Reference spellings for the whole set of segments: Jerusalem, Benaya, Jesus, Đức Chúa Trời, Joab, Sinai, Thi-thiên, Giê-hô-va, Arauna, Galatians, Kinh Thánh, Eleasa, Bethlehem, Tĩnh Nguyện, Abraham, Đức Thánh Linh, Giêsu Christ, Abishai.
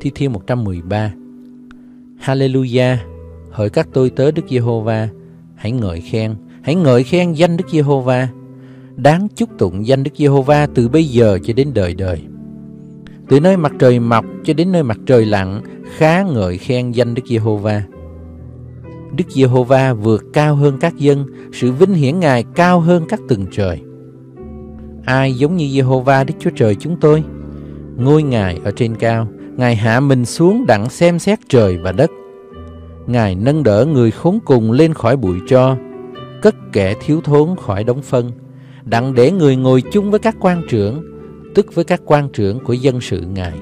Thi-thien 113. Hallelujah! Hỡi các tôi tớ Đức Giê-hô-va, hãy ngợi khen danh Đức Giê-hô-va. Đáng chúc tụng danh Đức Giê-hô-va từ bây giờ cho đến đời đời. Từ nơi mặt trời mọc cho đến nơi mặt trời lặn, khá ngợi khen danh Đức Giê-hô-va. Đức Giê-hô-va vượt cao hơn các dân, sự vinh hiển Ngài cao hơn các tầng trời. Ai giống như Giê-hô-va Đức Chúa Trời chúng tôi? Ngôi Ngài ở trên cao, Ngài hạ mình xuống đặng xem xét trời và đất. Ngài nâng đỡ người khốn cùng lên khỏi bụi tro, cất kẻ thiếu thốn khỏi đống phân, đặng để người ngồi chung với các quan trưởng, tức với các quan trưởng của dân sự Ngài.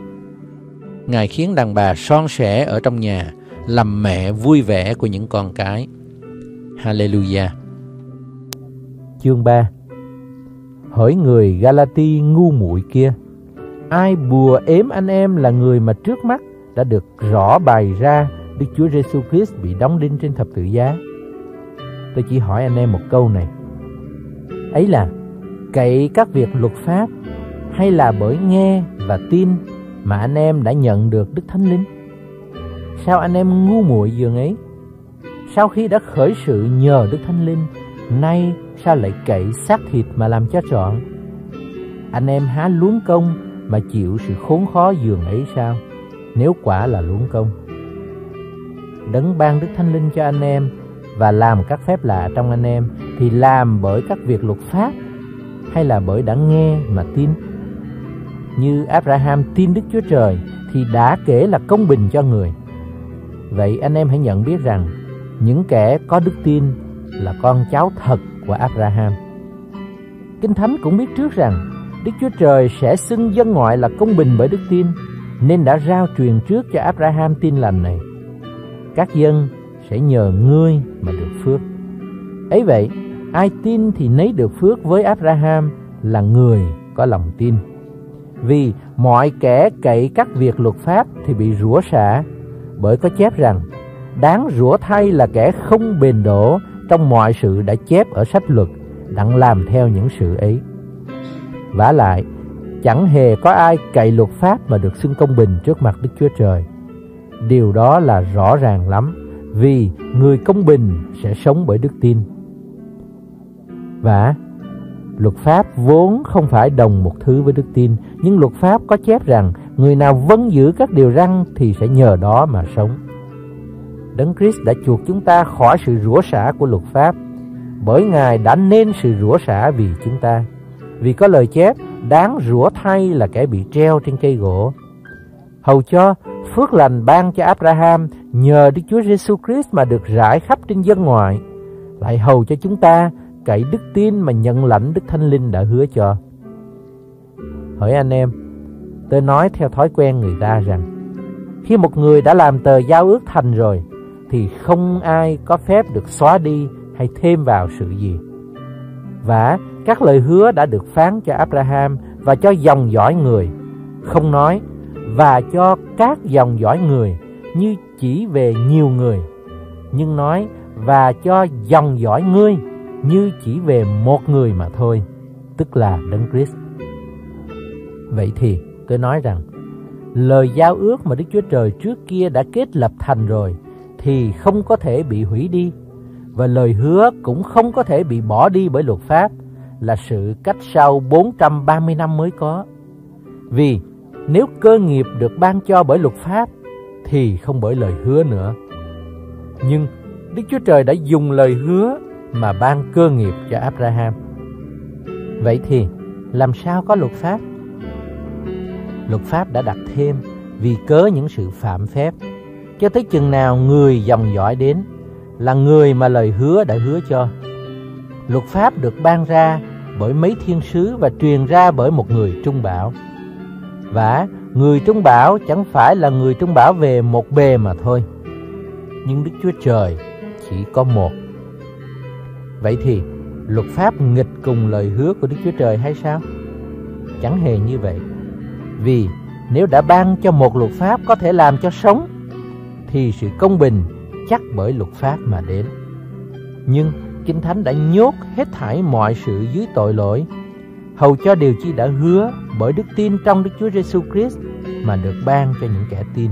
Ngài khiến đàn bà son sẻ ở trong nhà, làm mẹ vui vẻ của những con cái. Hallelujah! Chương 3. Hỡi người Galati ngu muội kia, ai bùa ếm anh em là người mà trước mắt đã được rõ bày ra Đức Chúa Giêsu Christ bị đóng đinh trên thập tự giá. Tôi chỉ hỏi anh em một câu này, ấy là cậy các việc luật pháp hay là bởi nghe và tin mà anh em đã nhận được Đức Thánh Linh? Sao anh em ngu muội dường ấy? Sau khi đã khởi sự nhờ Đức Thánh Linh, nay sao lại cậy xác thịt mà làm cho trọn? Anh em há luống công mà chịu sự khốn khó dường ấy sao, nếu quả là luống công? Đấng ban Đức Thánh Linh cho anh em và làm các phép lạ trong anh em thì làm bởi các việc luật pháp hay là bởi đã nghe mà tin? Như Abraham tin Đức Chúa Trời thì đã kể là công bình cho người. Vậy anh em hãy nhận biết rằng những kẻ có đức tin là con cháu thật của Abraham. Kinh Thánh cũng biết trước rằng Đức Chúa Trời sẽ xưng dân ngoại là công bình bởi đức tin, nên đã rao truyền trước cho Abraham tin lành này: các dân sẽ nhờ ngươi mà được phước. Ấy vậy, ai tin thì nấy được phước với Abraham là người có lòng tin. Vì mọi kẻ cậy các việc luật pháp thì bị rủa xả, bởi có chép rằng: đáng rủa thay là kẻ không bền đổ trong mọi sự đã chép ở sách luật, đặng làm theo những sự ấy. Vả lại, chẳng hề có ai cậy luật pháp mà được xưng công bình trước mặt Đức Chúa Trời. Điều đó là rõ ràng lắm, vì người công bình sẽ sống bởi đức tin. Vả, luật pháp vốn không phải đồng một thứ với đức tin, nhưng luật pháp có chép rằng người nào vâng giữ các điều răn thì sẽ nhờ đó mà sống. Đấng Christ đã chuộc chúng ta khỏi sự rủa xả của luật pháp, bởi Ngài đã nên sự rủa xả vì chúng ta. Vì có lời chép: đáng rủa thay là kẻ bị treo trên cây gỗ. Hầu cho phước lành ban cho Abraham nhờ Đức Chúa Giêsu Christ mà được rải khắp trên dân ngoại, lại hầu cho chúng ta cậy đức tin mà nhận lãnh Đức Thánh Linh đã hứa cho. Hỡi anh em, tôi nói theo thói quen người ta rằng khi một người đã làm tờ giao ước thành rồi thì không ai có phép được xóa đi hay thêm vào sự gì. Và các lời hứa đã được phán cho Abraham và cho dòng dõi người, không nói và cho các dòng dõi người như chỉ về nhiều người, nhưng nói và cho dòng dõi ngươi như chỉ về một người mà thôi, tức là Đấng Christ. Vậy thì tôi nói rằng lời giao ước mà Đức Chúa Trời trước kia đã kết lập thành rồi thì không có thể bị hủy đi, và lời hứa cũng không có thể bị bỏ đi bởi luật pháp, là sự cách sau 430 năm mới có. Vì nếu cơ nghiệp được ban cho bởi luật pháp thì không bởi lời hứa nữa. Nhưng Đức Chúa Trời đã dùng lời hứa mà ban cơ nghiệp cho Abraham. Vậy thì làm sao có luật pháp? Luật pháp đã đặt thêm vì cớ những sự phạm phép, cho tới chừng nào người dòng dõi đến, là người mà lời hứa đã hứa cho. Luật pháp được ban ra bởi mấy thiên sứ và truyền ra bởi một người trung bảo. Vả, Người trung bảo chẳng phải là người trung bảo về một bề mà thôi, nhưng Đức Chúa Trời chỉ có một. Vậy thì luật pháp nghịch cùng lời hứa của Đức Chúa Trời hay sao? Chẳng hề như vậy. Vì nếu đã ban cho một luật pháp có thể làm cho sống, thì sự công bình chắc bởi luật pháp mà đến. Nhưng Kinh Thánh đã nhốt hết thảy mọi sự dưới tội lỗi, hầu cho điều chi đã hứa bởi đức tin trong Đức Chúa Giêsu Christ mà được ban cho những kẻ tin.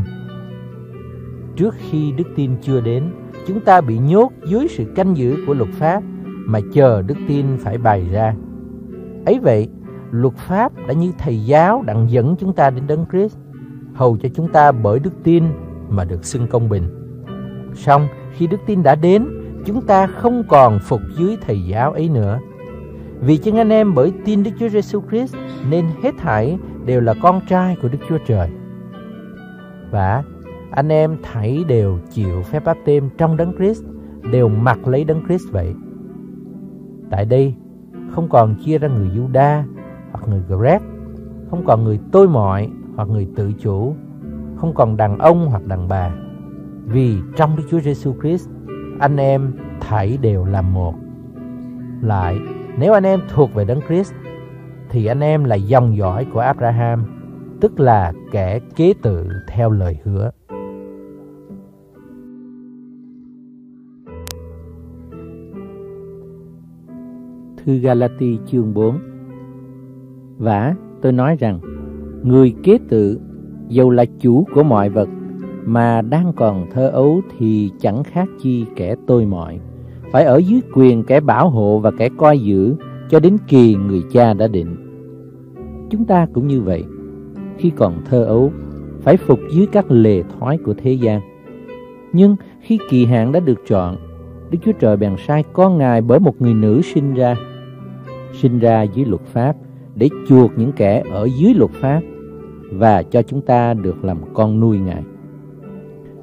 Trước khi đức tin chưa đến, chúng ta bị nhốt dưới sự canh giữ của luật pháp mà chờ đức tin phải bày ra. Ấy vậy, luật pháp đã như thầy giáo đặng dẫn chúng ta đến Đấng Christ, hầu cho chúng ta bởi đức tin mà được xưng công bình. Song khi đức tin đã đến, chúng ta không còn phục dưới thầy giáo ấy nữa. Vì chính anh em bởi tin Đức Chúa Giêsu Christ nên hết thảy đều là con trai của Đức Chúa Trời. Và anh em thảy đều chịu phép báp-têm trong Đấng Christ, đều mặc lấy Đấng Christ vậy. Tại đây không còn chia ra người Giu-đa hoặc người Gờ-rét, không còn người tôi mọi hoặc người tự chủ, không còn đàn ông hoặc đàn bà, vì trong Đức Chúa Giêsu Christ anh em thảy đều là một. Lại, nếu anh em thuộc về Đấng Christ thì anh em là dòng dõi của Abraham, tức là kẻ kế tự theo lời hứa. Thư Galati chương 4. Vả, tôi nói rằng người kế tự dầu là chủ của mọi vật mà đang còn thơ ấu thì chẳng khác chi kẻ tôi mọi, phải ở dưới quyền kẻ bảo hộ và kẻ coi giữ cho đến kỳ người cha đã định. Chúng ta cũng như vậy, khi còn thơ ấu phải phục dưới các lề thói của thế gian. Nhưng khi kỳ hạn đã được chọn, Đức Chúa Trời bèn sai con Ngài bởi một người nữ sinh ra dưới luật pháp, để chuộc những kẻ ở dưới luật pháp và cho chúng ta được làm con nuôi Ngài.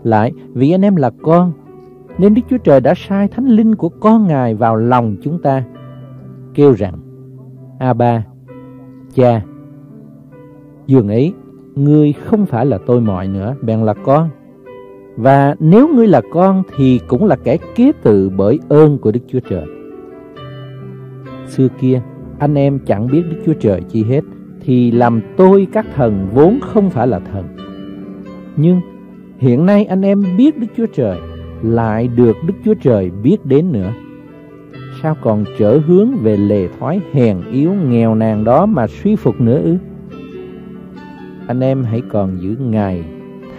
Lại, vì anh em là con, nên Đức Chúa Trời đã sai Thánh Linh của con Ngài vào lòng chúng ta, kêu rằng: Abba, Cha. Dường ấy, ngươi không phải là tôi mọi nữa, bèn là con. Và nếu ngươi là con thì cũng là kẻ kế tự bởi ơn của Đức Chúa Trời. Xưa kia, anh em chẳng biết Đức Chúa Trời chi hết, thì làm tôi các thần vốn không phải là thần. Nhưng hiện nay anh em biết Đức Chúa Trời, lại được Đức Chúa Trời biết đến nữa. Sao còn trở hướng về lề thói hèn yếu nghèo nàn đó mà suy phục nữa ư? Anh em hãy còn giữ ngày,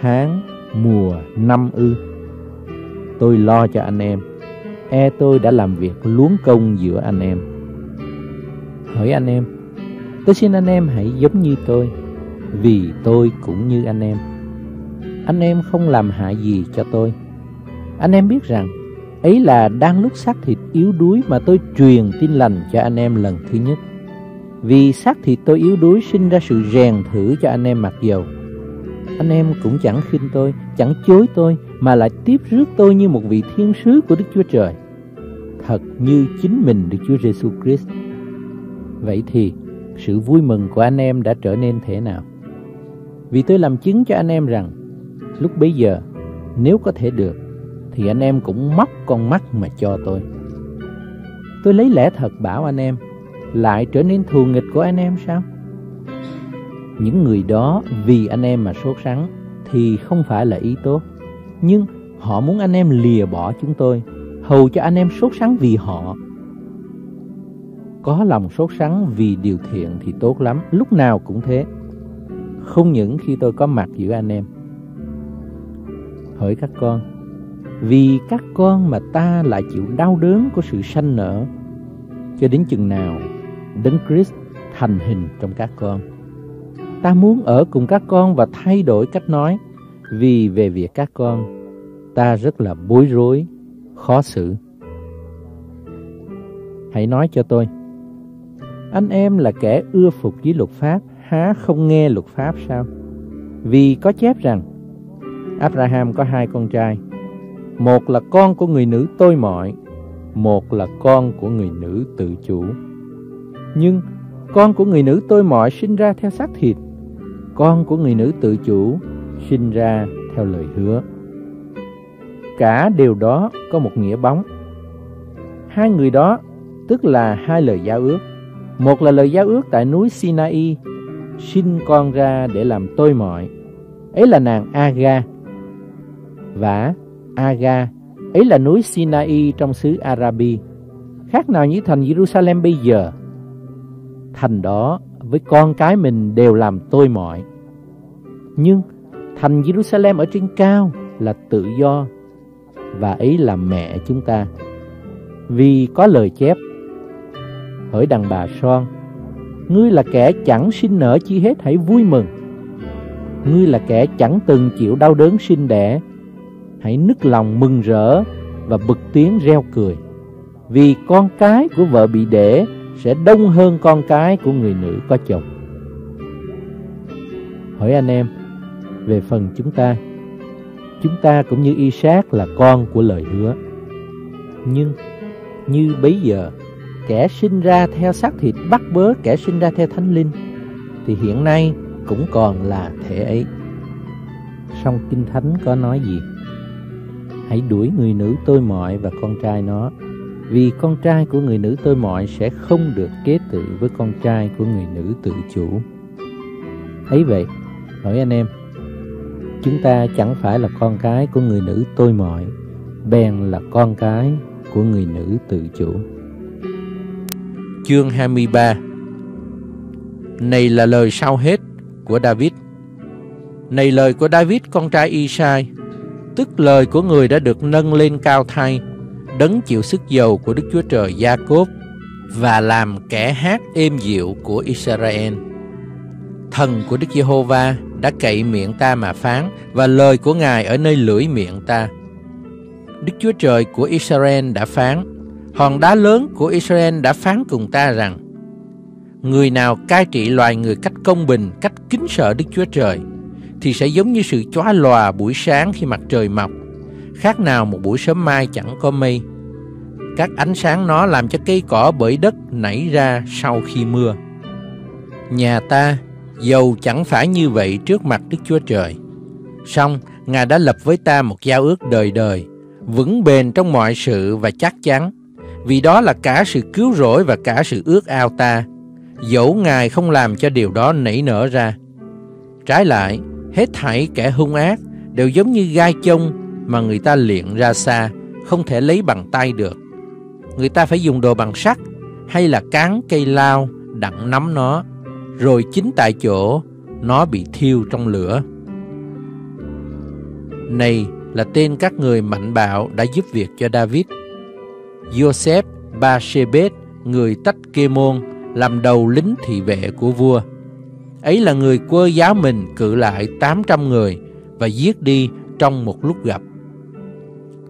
tháng, mùa, năm ư? Tôi lo cho anh em, e tôi đã làm việc luống công giữa anh em. Hỡi anh em, tôi xin anh em hãy giống như tôi, vì tôi cũng như anh em. Anh em không làm hại gì cho tôi. Anh em biết rằng ấy là đang lúc xác thịt yếu đuối mà tôi truyền tin lành cho anh em lần thứ nhất. Vì xác thịt tôi yếu đuối sinh ra sự rèn thử cho anh em mặc dầu. Anh em cũng chẳng khinh tôi, chẳng chối tôi, mà lại tiếp rước tôi như một vị thiên sứ của Đức Chúa Trời, thật như chính mình Đức Chúa Giêsu Christ. Vậy thì sự vui mừng của anh em đã trở nên thế nào? Vì tôi làm chứng cho anh em rằng lúc bấy giờ, nếu có thể được, thì anh em cũng móc con mắt mà cho tôi. Tôi lấy lẽ thật bảo anh em, lại trở nên thù nghịch của anh em sao? Những người đó vì anh em mà sốt sắng thì không phải là ý tốt, nhưng họ muốn anh em lìa bỏ chúng tôi, hầu cho anh em sốt sắng vì họ. Có lòng sốt sắng vì điều thiện thì tốt lắm, lúc nào cũng thế, không những khi tôi có mặt giữa anh em. Hỡi các con, vì các con mà ta lại chịu đau đớn của sự sanh nở, cho đến chừng nào Đấng Christ thành hình trong các con. Ta muốn ở cùng các con và thay đổi cách nói, vì về việc các con ta rất là bối rối, khó xử. Hãy nói cho tôi, anh em là kẻ ưa phục với luật pháp, há không nghe luật pháp sao? Vì có chép rằng Abraham có hai con trai, một là con của người nữ tôi mọi, một là con của người nữ tự chủ. Nhưng con của người nữ tôi mọi sinh ra theo xác thịt, con của người nữ tự chủ sinh ra theo lời hứa. Cả điều đó có một nghĩa bóng. Hai người đó tức là hai lời giao ước. Một là lời giao ước tại núi Sinai, sinh con ra để làm tôi mọi, ấy là nàng Aga. Và Aga ấy là núi Sinai trong xứ Arabi, khác nào như thành Jerusalem bây giờ. Thành đó với con cái mình đều làm tôi mọi. Nhưng thành Jerusalem ở trên cao là tự do, và ấy là mẹ chúng ta. Vì có lời chép: hỡi đàn bà son, ngươi là kẻ chẳng sinh nở chi hết, hãy vui mừng. Ngươi là kẻ chẳng từng chịu đau đớn sinh đẻ, hãy nức lòng mừng rỡ và bật tiếng reo cười. Vì con cái của vợ bị đẻ sẽ đông hơn con cái của người nữ có chồng. Hỏi anh em, về phần chúng ta cũng như Y-sát là con của lời hứa. Nhưng như bấy giờ kẻ sinh ra theo xác thịt bắt bớ kẻ sinh ra theo thánh linh, thì hiện nay cũng còn là thể ấy. Song Kinh Thánh có nói gì? Hãy đuổi người nữ tôi mọi và con trai nó, vì con trai của người nữ tôi mọi sẽ không được kế tự với con trai của người nữ tự chủ. Ấy vậy, hỏi anh em, chúng ta chẳng phải là con cái của người nữ tôi mọi, bèn là con cái của người nữ tự chủ. Chương 23. Này là lời sau hết của David. Này lời của David con trai Isai, tức lời của người đã được nâng lên cao thay, đấng chịu sức dầu của Đức Chúa Trời Gia-cốp và làm kẻ hát êm dịu của Israel. Thần của Đức Giê-hô-va đã cậy miệng ta mà phán, và lời của Ngài ở nơi lưỡi miệng ta. Đức Chúa Trời của Israel đã phán, hòn đá lớn của Israel đã phán cùng ta rằng: người nào cai trị loài người cách công bình, cách kính sợ Đức Chúa Trời, thì sẽ giống như sự chóa lòa buổi sáng khi mặt trời mọc, khác nào một buổi sớm mai chẳng có mây. Các ánh sáng nó làm cho cây cỏ bởi đất nảy ra sau khi mưa. Nhà ta dầu chẳng phải như vậy trước mặt Đức Chúa Trời, song Ngài đã lập với ta một giao ước đời đời, vững bền trong mọi sự và chắc chắn. Vì đó là cả sự cứu rỗi và cả sự ước ao ta, dẫu Ngài không làm cho điều đó nảy nở ra. Trái lại, hết thảy kẻ hung ác đều giống như gai chông mà người ta liệng ra xa, không thể lấy bằng tay được. Người ta phải dùng đồ bằng sắt hay là cán cây lao đặng nắm nó, rồi chính tại chỗ nó bị thiêu trong lửa. Này là tên các người mạnh bạo đã giúp việc cho David: Joseph Ba-shê-bết, người tách Kê-môn, làm đầu lính thị vệ của vua. Ấy là người quơ giáo mình cự lại 800 người và giết đi trong một lúc gặp.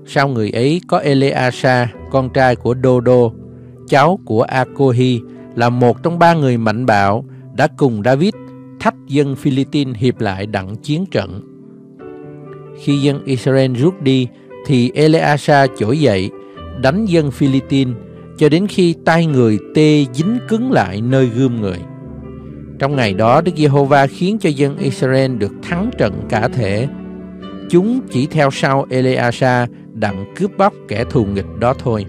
Sau người ấy có Eleasa, con trai của Đô-đô, cháu của A-cô-hi, là một trong 3 người mạnh bạo đã cùng David thách dân Phi-li-tin hiệp lại đặng chiến trận. Khi dân Israel rút đi thì Eleasa trỗi dậy đánh dân Phi-li-tin cho đến khi tay người tê dính cứng lại nơi gươm người. Trong ngày đó, Đức Giê-hô-va khiến cho dân Israel được thắng trận cả thể. Chúng chỉ theo sau Eleasa đặng cướp bóc kẻ thù nghịch đó thôi.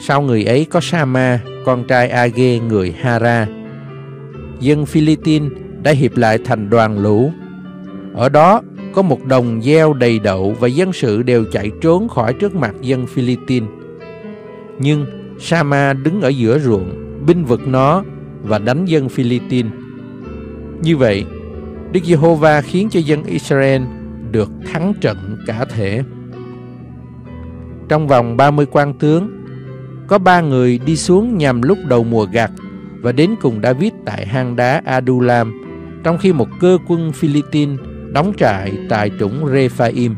Sau người ấy có Sama, con trai A-ghê người Hara. Dân Phi-li-tin đã hiệp lại thành đoàn lũ. Ở đó có một đồng gieo đầy đậu, và dân sự đều chạy trốn khỏi trước mặt dân Phi-li-tin. Nhưng Sama đứng ở giữa ruộng, binh vực nó và đánh dân Phi-li-tin. Như vậy, Đức Giê-hô-va khiến cho dân Israel được thắng trận cả thể. Trong vòng 30 quan tướng, có 3 người đi xuống nhằm lúc đầu mùa gặt và đến cùng David tại hang đá Adulam, trong khi một cơ quân Phi-li-tin đóng trại tại trũng Rephaim.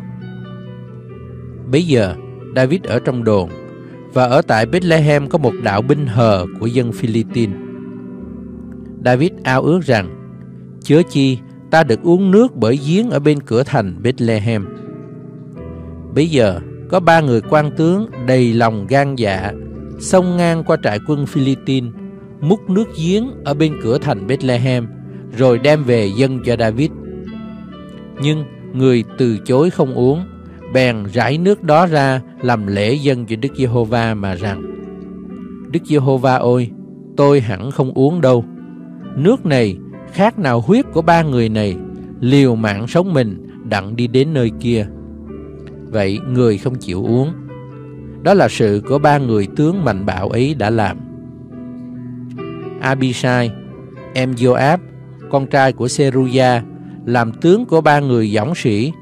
Bấy giờ David ở trong đồn, và ở tại Bethlehem có một đạo binh hờ của dân Phi-li-tin. David ao ước rằng: chớ chi ta được uống nước bởi giếng ở bên cửa thành Bethlehem. Bấy giờ có 3 người quan tướng đầy lòng gan dạ xông ngang qua trại quân Phi-li-tin, múc nước giếng ở bên cửa thành Bethlehem rồi đem về dâng cho David. Nhưng người từ chối không uống, bèn rải nước đó ra làm lễ dâng cho Đức Giê-hô-va mà rằng: Đức Giê-hô-va ơi, tôi hẳn không uống đâu. Nước này khác nào huyết của ba người này, liều mạng sống mình đặng đi đến nơi kia. Vậy người không chịu uống. Đó là sự của ba người tướng mạnh bạo ấy đã làm. Abishai, em Joab, con trai của Seruya, làm tướng của ba người dõng sĩ,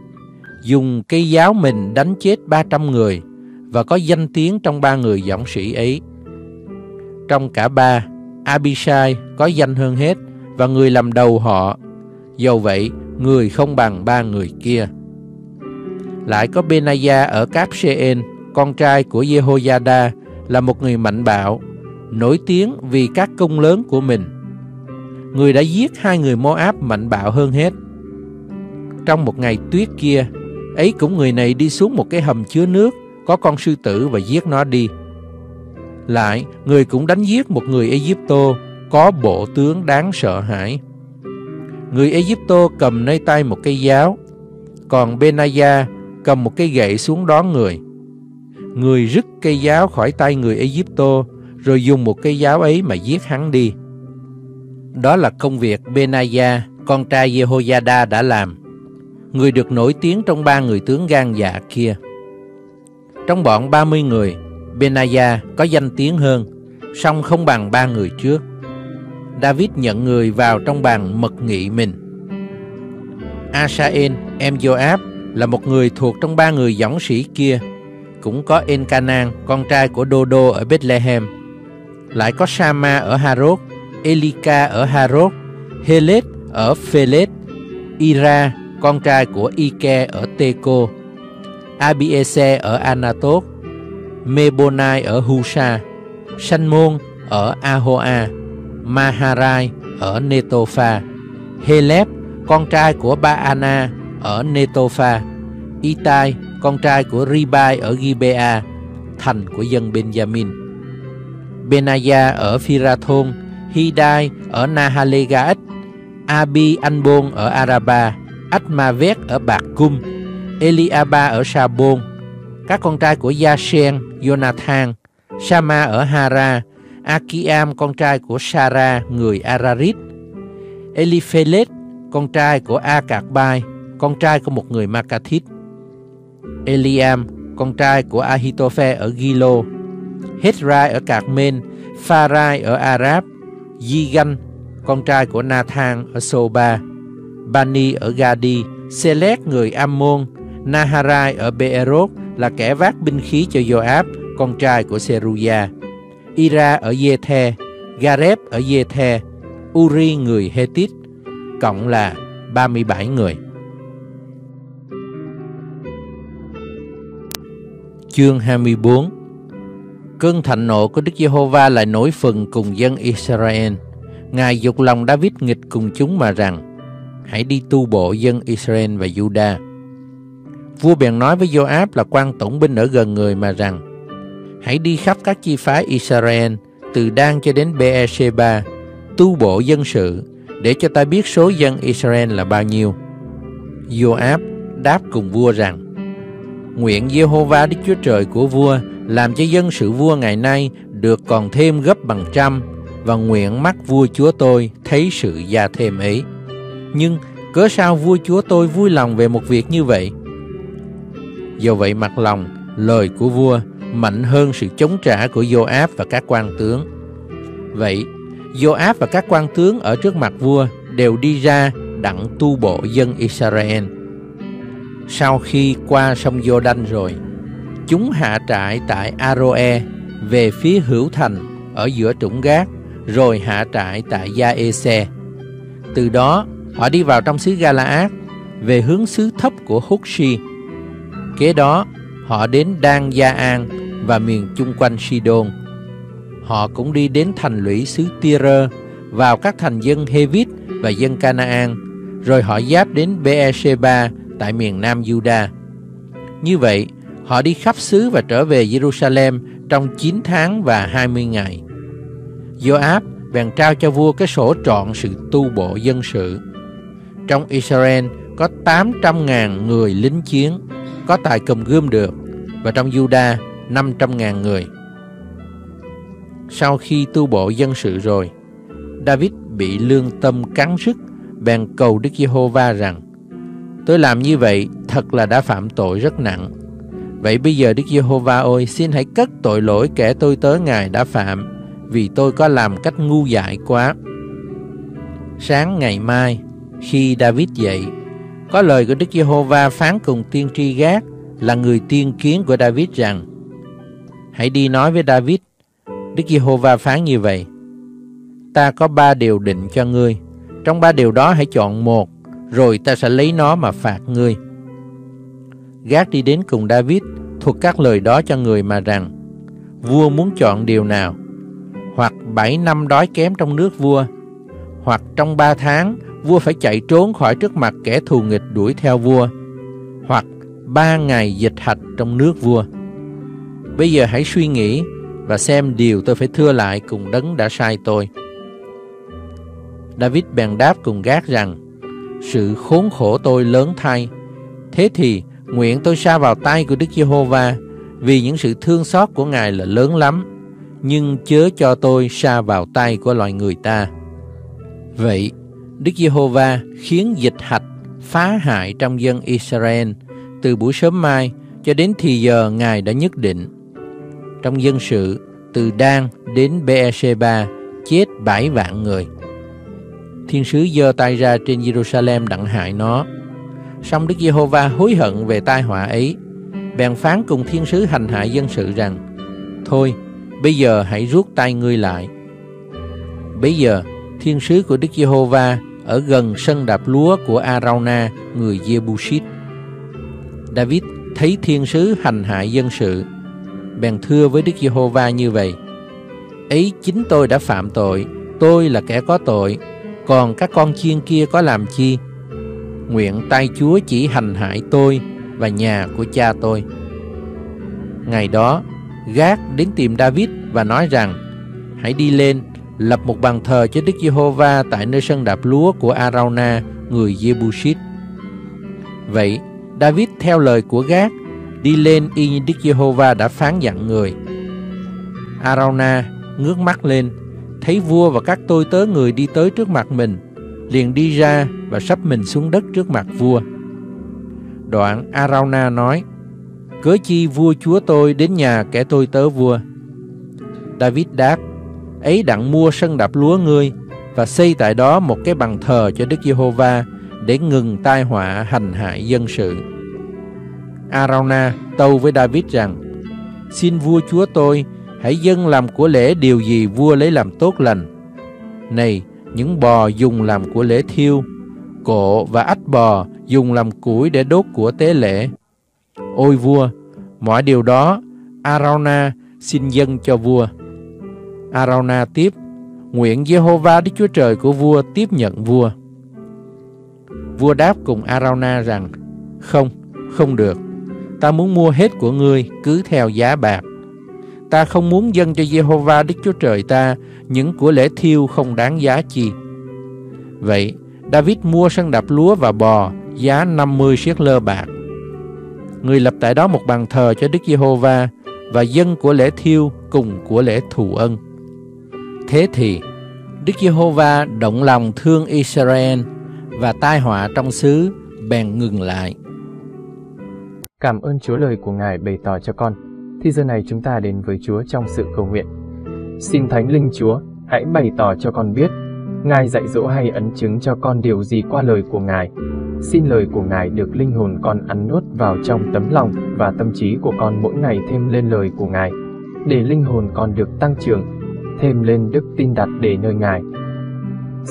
dùng cây giáo mình đánh chết 300 người và có danh tiếng trong ba người dõng sĩ ấy. Trong cả ba, Abishai có danh hơn hết và người làm đầu họ. Dầu vậy, người không bằng ba người kia. Lại có Benaya ở Cáp-xê-en, con trai của Jehoiada, là một người mạnh bạo, nổi tiếng vì các công lớn của mình. Người đã giết hai người Moab mạnh bạo hơn hết. Trong một ngày tuyết kia, ấy cũng người này đi xuống một cái hầm chứa nước, có con sư tử và giết nó đi. Lại, người cũng đánh giết một người Ai-díp-tô, có bộ tướng đáng sợ hãi. Người Ai-díp-tô cầm nơi tay một cây giáo, còn Benaya cầm một cây gậy xuống đón người. Người rứt cây giáo khỏi tay người Ai-díp-tô, rồi dùng một cây giáo ấy mà giết hắn đi. Đó là công việc Benaya, con trai Jehoiada đã làm. Người được nổi tiếng trong ba người tướng gan dạ kia. Trong bọn 30 người, Benaya có danh tiếng hơn, song không bằng ba người trước. David nhận người vào trong bàn mật nghị mình. Asael, em Joab, là một người thuộc trong ba người dõng sĩ kia. Cũng có Elkanan, con trai của Đô-đô ở Bethlehem. Lại có Sama ở Harod, Elika ở Harod, Helet ở Phelet, Ira, con trai của Ike ở Teco, Abiese ở Anatot, Mebonai ở Husa, Sanmon ở Ahoa, Maharai ở Netofa, Helep, con trai của Baana ở Netofa, Itai, con trai của Ribai ở Gibea, thành của dân Benjamin, Benaya ở Phirathon, Hidai ở Nahalegaat, Abi Anbon ở Araba, Atmavet ở Bạc Cung, Eliaba ở Sabon. Các con trai của Yashen, Jonathan, Sama ở Hara, Akiam con trai của Sara người Ararit, Eliphelet con trai của Akakbai, con trai của một người Makathit, Eliam con trai của Ahitophe ở Gilo, Hezrai ở Cạc-men, Pharai ở Arab, Gigan con trai của Nathan ở Soba, Bani ở Gadi, Selet người Ammon, Naharai ở Beerot là kẻ vác binh khí cho Joab, con trai của Seruya, Ira ở Yethe, Gareb ở Yethe, Uri người Hethit, cộng là 37 người. Chương 24. Cơn thạnh nộ của Đức Giê-hô-va lại nổi phừng cùng dân Israel. Ngài dục lòng David nghịch cùng chúng mà rằng: Hãy đi tu bộ dân Israel và Juda. Vua bèn nói với Joab là quan tổng binh ở gần người mà rằng: Hãy đi khắp các chi phái Israel, từ Dan cho đến Beersheba, tu bộ dân sự, để cho ta biết số dân Israel là bao nhiêu. Joab đáp cùng vua rằng: Nguyện Giê-hô-va Đức Chúa Trời của vua làm cho dân sự vua ngày nay được còn thêm gấp bằng trăm, và nguyện mắt vua chúa tôi thấy sự gia thêm ấy. Nhưng cớ sao vua chúa tôi vui lòng về một việc như vậy? Do vậy mặt lòng, lời của vua mạnh hơn sự chống trả của Joab và các quan tướng. Vậy, Joab và các quan tướng ở trước mặt vua đều đi ra đặng tu bộ dân Israel. Sau khi qua sông Giô-đanh rồi, chúng hạ trại tại Aroe về phía hữu thành ở giữa trũng gác, rồi hạ trại tại Gia-ê-se. Từ đó, họ đi vào trong xứ Gala-át về hướng xứ thấp của Húc-si. Kế đó, họ đến Dan Gia-an và miền chung quanh Si-đôn. Họ cũng đi đến thành lũy xứ Ti-rơ, vào các thành dân Hê-vít và dân Cana-an, rồi họ giáp đến Beersheba tại miền nam Juda. Như vậy, họ đi khắp xứ và trở về Jerusalem trong 9 tháng và 20 ngày. Joab bèn trao cho vua cái sổ trọn sự tu bộ dân sự. Trong Israel có 800.000 người lính chiến, có tài cầm gươm được, và trong Juda 500.000 người. Sau khi tu bộ dân sự rồi, David bị lương tâm cắn rứt, bèn cầu Đức Giê-hô-va rằng: "Tôi làm như vậy thật là đã phạm tội rất nặng. Vậy bây giờ Đức Giê-hô-va ơi, xin hãy cất tội lỗi kẻ tôi tớ Ngài đã phạm, vì tôi có làm cách ngu dại quá." Sáng ngày mai, khi David dậy, có lời của Đức Giê-hô-va phán cùng tiên tri Gác là người tiên kiến của David rằng: "Hãy đi nói với David, Đức Giê-hô-va phán như vậy: Ta có 3 điều định cho ngươi, trong 3 điều đó hãy chọn một, rồi ta sẽ lấy nó mà phạt ngươi." Gác đi đến cùng David, thuật các lời đó cho người mà rằng: "Vua muốn chọn điều nào? Hoặc 7 năm đói kém trong nước vua, hoặc trong 3 tháng vua phải chạy trốn khỏi trước mặt kẻ thù nghịch đuổi theo vua, hoặc 3 ngày dịch hạch trong nước vua. Bây giờ hãy suy nghĩ và xem điều tôi phải thưa lại cùng đấng đã sai tôi." David bèn đáp cùng Gác rằng: "Sự khốn khổ tôi lớn thay, thế thì nguyện tôi sa vào tay của Đức Giê-hô-va, vì những sự thương xót của Ngài là lớn lắm, nhưng chớ cho tôi sa vào tay của loài người ta." Vậy Đức Giê-hô-va khiến dịch hạch phá hại trong dân Israel từ buổi sớm mai cho đến thì giờ Ngài đã nhất định. Trong dân sự, từ Dan đến Bê-e-sê-ba chết 7 vạn người. Thiên sứ giơ tay ra trên Giê-ru-sa-lem đặng hại nó. Song Đức Giê-hô-va hối hận về tai họa ấy, bèn phán cùng thiên sứ hành hại dân sự rằng: "Thôi, bây giờ hãy rút tay ngươi lại." Bây giờ thiên sứ của Đức Giê-hô-va ở gần sân đạp lúa của Arauna người Giê-bu-sít. David thấy thiên sứ hành hại dân sự, bèn thưa với Đức Giê-hô-va như vậy: "Ấy chính tôi đã phạm tội, tôi là kẻ có tội, còn các con chiên kia có làm chi? Nguyện tay Chúa chỉ hành hại tôi và nhà của cha tôi." Ngày đó, Gác đến tìm David và nói rằng: "Hãy đi lên, lập một bàn thờ cho Đức Giê-hô-va tại nơi sân đạp lúa của Arauna người Giê-bu-sít." Vậy David theo lời của Gác đi lên y như Đức Giê-hô-va đã phán dặn người. Arauna ngước mắt lên, thấy vua và các tôi tớ người đi tới trước mặt mình, liền đi ra và sắp mình xuống đất trước mặt vua. Đoạn Arauna nói: "Cớ chi vua chúa tôi đến nhà kẻ tôi tớ vua?" David đáp: "Ấy đặng mua sân đạp lúa ngươi và xây tại đó một cái bàn thờ cho Đức Giê-hô-va để ngừng tai họa hành hại dân sự." Arauna tâu với David rằng: "Xin vua chúa tôi hãy dâng làm của lễ điều gì vua lấy làm tốt lành. Này, những bò dùng làm của lễ thiêu, cộ và ách bò dùng làm củi để đốt của tế lễ. Ôi vua, mọi điều đó Arauna xin dâng cho vua." Arauna tiếp: "Nguyện Giê-hô-va Đức Chúa Trời của vua tiếp nhận vua." Vua đáp cùng Arauna rằng: "Không, không được. Ta muốn mua hết của ngươi cứ theo giá bạc. Ta không muốn dâng cho Giê-hô-va Đức Chúa Trời ta những của lễ thiêu không đáng giá chi." Vậy David mua sân đạp lúa và bò giá 50 siết lơ bạc. Người lập tại đó một bàn thờ cho Đức Giê-hô-va và dâng của lễ thiêu cùng của lễ thù ân. Thế thì Đức Giê-hô-va động lòng thương Israel, và tai họa trong xứ bèn ngừng lại. Cảm ơn Chúa lời của Ngài bày tỏ cho con. Thì giờ này chúng ta đến với Chúa trong sự cầu nguyện. Xin Thánh Linh Chúa hãy bày tỏ cho con biết Ngài dạy dỗ hay ấn chứng cho con điều gì qua lời của Ngài. Xin lời của Ngài được linh hồn con ăn nuốt vào trong tấm lòng và tâm trí của con mỗi ngày thêm lên lời của Ngài, để linh hồn con được tăng trưởng, thêm lên đức tin đặt để nơi Ngài.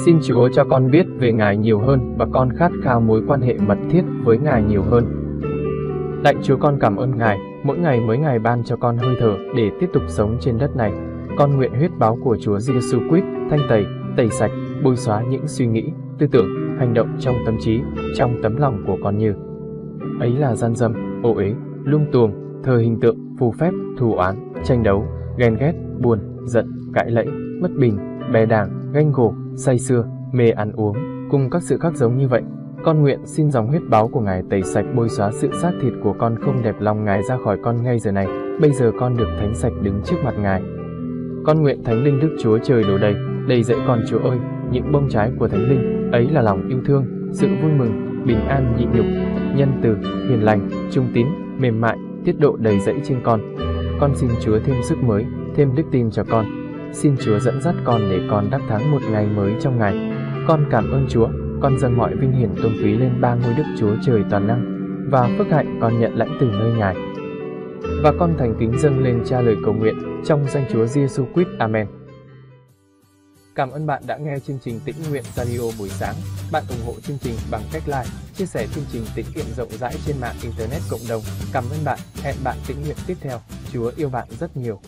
Xin Chúa cho con biết về Ngài nhiều hơn và con khát khao mối quan hệ mật thiết với Ngài nhiều hơn. Lạy Chúa, con cảm ơn Ngài, mỗi ngày ban cho con hơi thở để tiếp tục sống trên đất này. Con nguyện huyết báo của Chúa Giêsu Christ thanh tẩy, tẩy sạch, bôi xóa những suy nghĩ, tư tưởng, hành động trong tâm trí, trong tấm lòng của con như ấy là gian dâm, ô uế, lung tuồng, thờ hình tượng, phù phép, thù oán, tranh đấu, ghen ghét, buồn, giận, cãi lẫy, bất bình, bè đảng, ganh gổ, say sưa, mê ăn uống, cùng các sự khác giống như vậy. Con nguyện xin dòng huyết báo của Ngài tẩy sạch bôi xóa sự xác thịt của con không đẹp lòng Ngài ra khỏi con ngay giờ này. Bây giờ con được thánh sạch đứng trước mặt Ngài. Con nguyện Thánh Linh Đức Chúa Trời đổ đầy, đầy dẫy con Chúa ơi, những bông trái của Thánh Linh, ấy là lòng yêu thương, sự vui mừng, bình an nhịn nhục, nhân từ, hiền lành, trung tín, mềm mại, tiết độ đầy dẫy trên con. Con xin Chúa thêm sức mới, thêm đức tin cho con. Xin Chúa dẫn dắt con để con đắc thắng một ngày mới trong Ngài. Con cảm ơn Chúa, con dâng mọi vinh hiển tôn quý lên ba ngôi Đức Chúa Trời toàn năng, và phước hạnh con nhận lãnh từ nơi Ngài. Và con thành kính dâng lên Cha lời cầu nguyện trong danh Chúa Giêsu Christ. Amen. Cảm ơn bạn đã nghe chương trình Tĩnh Nguyện Radio buổi sáng. Bạn ủng hộ chương trình bằng cách like, chia sẻ chương trình tĩnh nguyện rộng rãi trên mạng Internet cộng đồng. Cảm ơn bạn. Hẹn bạn tĩnh nguyện tiếp theo. Chúa yêu bạn rất nhiều.